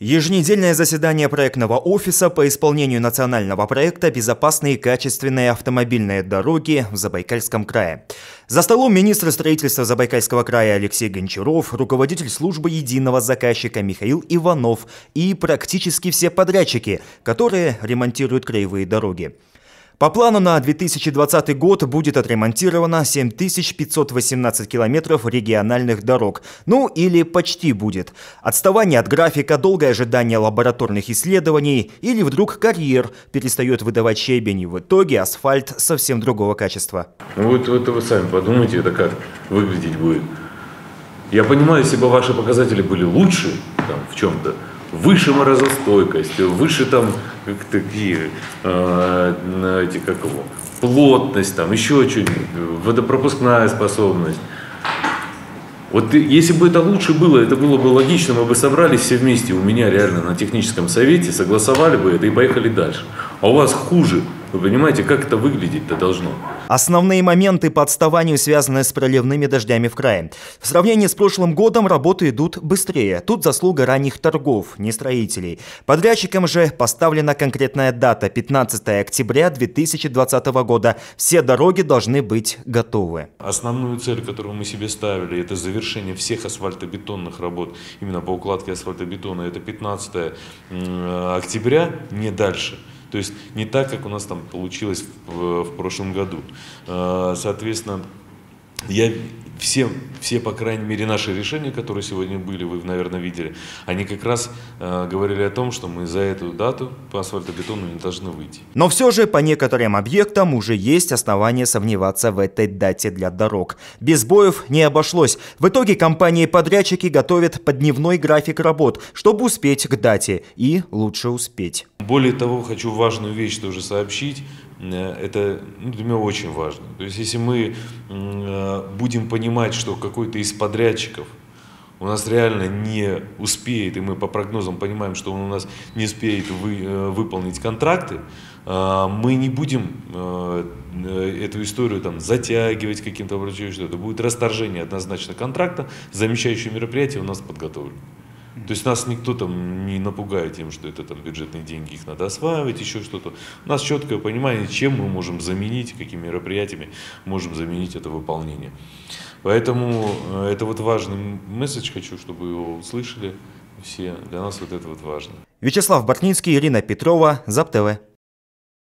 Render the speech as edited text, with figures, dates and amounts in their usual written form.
Еженедельное заседание проектного офиса по исполнению национального проекта «Безопасные и качественные автомобильные дороги» в Забайкальском крае. За столом министр строительства Забайкальского края Алексей Гончаров, руководитель службы единого заказчика Михаил Иванов и практически все подрядчики, которые ремонтируют краевые дороги. По плану на 2020 год будет отремонтировано 7518 километров региональных дорог. Ну или почти будет. Отставание от графика, долгое ожидание лабораторных исследований или вдруг карьер перестает выдавать щебень, и в итоге асфальт совсем другого качества. Ну вот это вы сами подумайте, это как выглядеть будет. Я понимаю, если бы ваши показатели были лучше там, в чем-то, выше морозостойкость, выше там как такие, плотность, там еще что-нибудь, водопропускная способность. Вот если бы это лучше было, это было бы логично, мы бы собрались все вместе у меня реально на техническом совете, согласовали бы это и поехали дальше. А у вас хуже. Вы понимаете, как это выглядеть-то должно? Основные моменты по отставанию связаны с проливными дождями в крае. В сравнении с прошлым годом работы идут быстрее. Тут заслуга ранних торгов, не строителей. Подрядчикам же поставлена конкретная дата – 15 октября 2020 года. Все дороги должны быть готовы. Основную цель, которую мы себе ставили, это завершение всех асфальтобетонных работ. Именно по укладке асфальтобетона это 15 октября, не дальше. То есть не так, как у нас там получилось в прошлом году. Соответственно, все, по крайней мере, наши решения, которые сегодня были, вы, наверное, видели, они как раз говорили о том, что мы за эту дату по асфальтобетону не должны выйти. Но все же по некоторым объектам уже есть основания сомневаться в этой дате для дорог. Без боев не обошлось. В итоге компании-подрядчики готовят поддневной график работ, чтобы успеть к дате и лучше успеть. Более того, хочу важную вещь тоже сообщить. Это для меня очень важно. То есть, если мы будем понимать, что какой-то из подрядчиков у нас реально не успеет, и мы по прогнозам понимаем, что он у нас не успеет выполнить контракты, мы не будем эту историю там затягивать каким-то образом. Это будет расторжение однозначно контракта, замещающее мероприятие у нас подготовлено. То есть нас никто там не напугает тем, что это там бюджетные деньги, их надо осваивать, еще что-то. У нас четкое понимание, чем мы можем заменить, какими мероприятиями можем заменить это выполнение. Поэтому это вот важный месседж, хочу, чтобы его услышали все. Для нас вот это вот важно. Вячеслав Барницкий, Ирина Петрова, ЗапТВ.